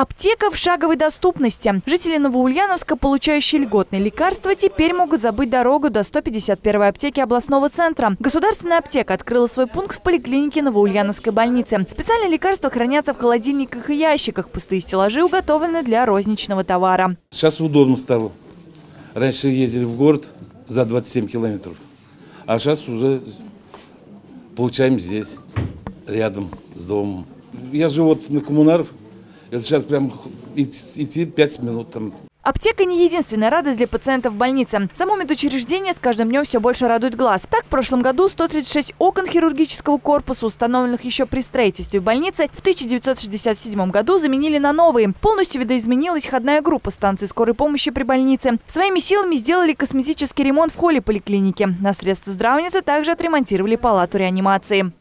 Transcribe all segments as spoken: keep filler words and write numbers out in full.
Аптека в шаговой доступности. Жители Новоульяновска, получающие льготные лекарства, теперь могут забыть дорогу до сто пятьдесят первой аптеки областного центра. Государственная аптека открыла свой пункт в поликлинике Новоульяновской больницы. Специальные лекарства хранятся в холодильниках и ящиках. Пустые стеллажи уготованы для розничного товара. Сейчас удобно стало. Раньше ездили в город за двадцать семь километров, а сейчас уже получаем здесь, рядом с домом. Я живу вот на Коммунаров. Это сейчас прям идти пять минут там. Аптека не единственная радость для пациентов больницы. Само медучреждение с каждым днем все больше радует глаз. Так, в прошлом году сто тридцать шесть окон хирургического корпуса, установленных еще при строительстве больницы, в тысяча девятьсот шестьдесят седьмом году заменили на новые. Полностью видоизменилась ходная группа станции скорой помощи при больнице. Своими силами сделали косметический ремонт в холле поликлиники. На средства здравницы также отремонтировали палату реанимации.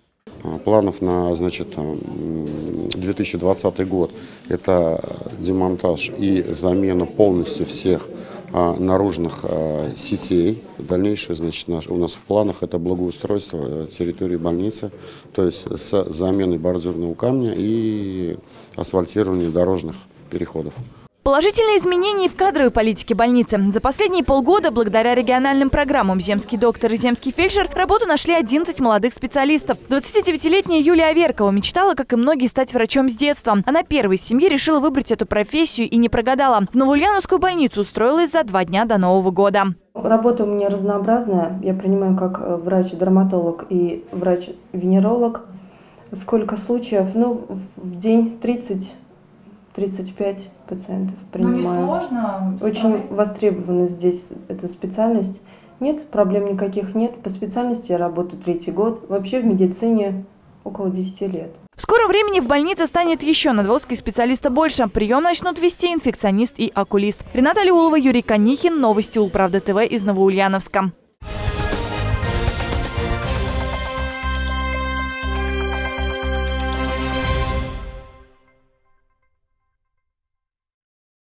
Планов на, значит, две тысячи двадцатый год – это демонтаж и замена полностью всех а, наружных а, сетей. Дальнейшее, значит, наш, у нас в планах – это благоустройство территории больницы, то есть с заменой бордюрного камня и асфальтирование дорожных переходов. Положительные изменения в кадровой политике больницы. За последние полгода благодаря региональным программам «Земский доктор» и «Земский фельдшер» работу нашли одиннадцать молодых специалистов. двадцатидевятилетняя Юлия Аверкова мечтала, как и многие, стать врачом с детства. Она первой из семьи решила выбрать эту профессию и не прогадала. В Новоульяновскую больницу устроилась за два дня до Нового года. Работа у меня разнообразная. Я принимаю как врач-дерматолог и врач-венеролог. Сколько случаев? Ну, в день тридцать тридцать пять пациентов принимаю. Ну, не сложно. Очень востребована здесь эта специальность. Нет, проблем никаких нет. По специальности я работаю третий год. Вообще в медицине около десяти лет. В скором времени в больнице станет еще на два специалиста больше. Прием начнут вести инфекционист и окулист. Ринат Алиулова, Юрий Канихин. Новости УлПравда ТВ из Новоульяновска.